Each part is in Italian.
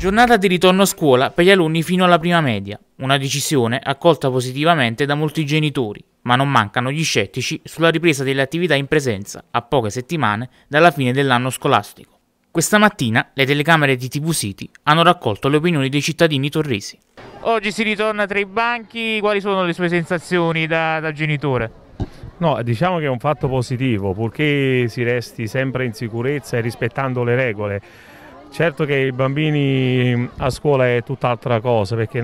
Giornata di ritorno a scuola per gli alunni fino alla prima media, una decisione accolta positivamente da molti genitori, ma non mancano gli scettici sulla ripresa delle attività in presenza a poche settimane dalla fine dell'anno scolastico. Questa mattina le telecamere di TVCITY hanno raccolto le opinioni dei cittadini torresi. Oggi si ritorna tra i banchi, quali sono le sue sensazioni da genitore? No, diciamo che è un fatto positivo, purché si resti sempre in sicurezza e rispettando le regole. Certo che i bambini a scuola è tutt'altra cosa, perché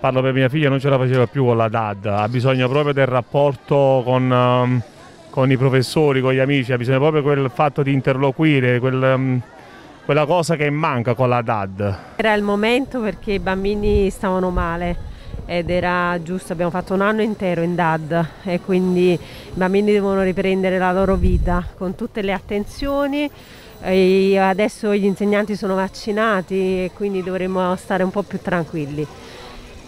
parlo per mia figlia, non ce la faceva più con la DAD, ha bisogno proprio del rapporto con i professori, con gli amici, ha bisogno proprio quel fatto di interloquire, quella cosa che manca con la DAD. Era il momento perché i bambini stavano male. Ed era giusto, abbiamo fatto un anno intero in DAD e quindi i bambini devono riprendere la loro vita con tutte le attenzioni. E adesso gli insegnanti sono vaccinati e quindi dovremmo stare un po' più tranquilli.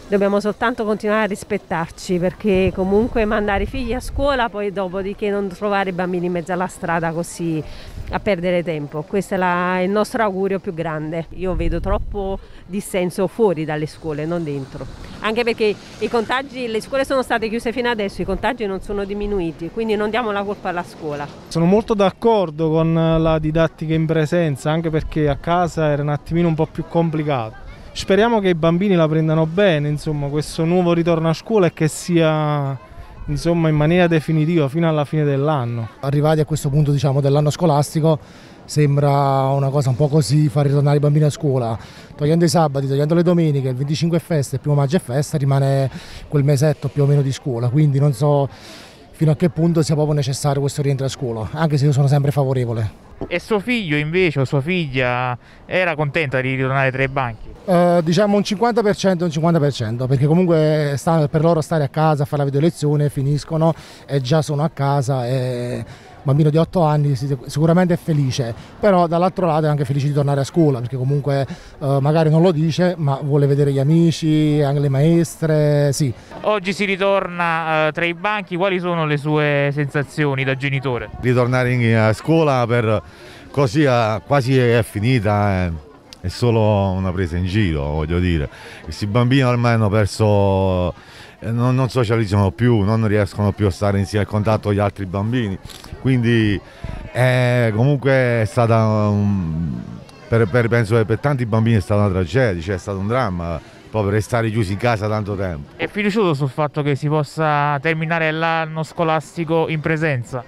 Dobbiamo soltanto continuare a rispettarci, perché comunque mandare i figli a scuola, poi dopodiché non trovare i bambini in mezzo alla strada così a perdere tempo. Questo è il nostro augurio più grande. Io vedo troppo dissenso fuori dalle scuole, non dentro. Anche perché i contagi, le scuole sono state chiuse fino adesso, i contagi non sono diminuiti, quindi non diamo la colpa alla scuola. Sono molto d'accordo con la didattica in presenza, anche perché a casa era un attimino un po' più complicato. Speriamo che i bambini la prendano bene, insomma, questo nuovo ritorno a scuola, e che sia, insomma, in maniera definitiva fino alla fine dell'anno. Arrivati a questo punto, diciamo, dell'anno scolastico, sembra una cosa un po' così, far ritornare i bambini a scuola. Togliendo i sabati, togliendo le domeniche, il 25 è festa, il 1° maggio è festa, rimane quel mesetto più o meno di scuola, quindi non so fino a che punto sia proprio necessario questo rientro a scuola, anche se io sono sempre favorevole. E suo figlio invece, o sua figlia, era contenta di ritornare tra i banchi? Diciamo un 50% e un 50%, perché comunque per loro stare a casa, fare la videolezione, finiscono e già sono a casa. E un bambino di 8 anni sicuramente è felice, però dall'altro lato è anche felice di tornare a scuola, perché comunque magari non lo dice, ma vuole vedere gli amici, anche le maestre, sì. Oggi si ritorna tra i banchi, quali sono le sue sensazioni da genitore? Ritornare a scuola per così quasi è finita, è solo una presa in giro, voglio dire. Questi bambini ormai hanno perso, non socializzano più, non riescono più a stare insieme a contatto con gli altri bambini, quindi comunque è stata, penso che per tanti bambini è stata una tragedia, cioè è stato un dramma proprio restare chiusi in casa tanto tempo. È fiducioso sul fatto che si possa terminare l'anno scolastico in presenza?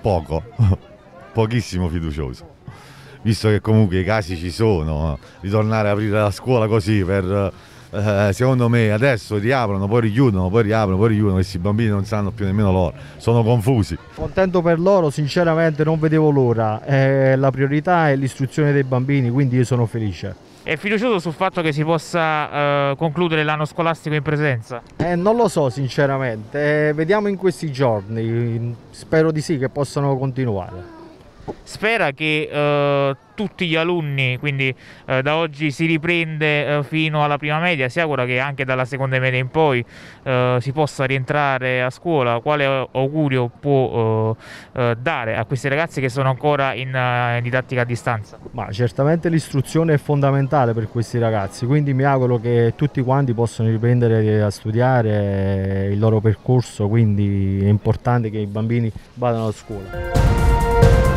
Poco, pochissimo fiducioso, visto che comunque i casi ci sono. Ritornare a aprire la scuola così per... secondo me adesso riaprono, poi richiudono, poi riaprono, poi richiudono. Questi bambini non sanno più nemmeno loro, sono confusi. Contento per loro, sinceramente non vedevo l'ora. La priorità è l'istruzione dei bambini, quindi io sono felice. È fiducioso sul fatto che si possa concludere l'anno scolastico in presenza? Non lo so sinceramente, vediamo in questi giorni, spero di sì, che possano continuare. Spera che tutti gli alunni, quindi da oggi si riprende fino alla prima media, si augura che anche dalla seconda media in poi si possa rientrare a scuola. Quale augurio può dare a questi ragazzi che sono ancora in didattica a distanza? Ma certamente l'istruzione è fondamentale per questi ragazzi, quindi mi auguro che tutti quanti possano riprendere a studiare il loro percorso, quindi è importante che i bambini vadano a scuola.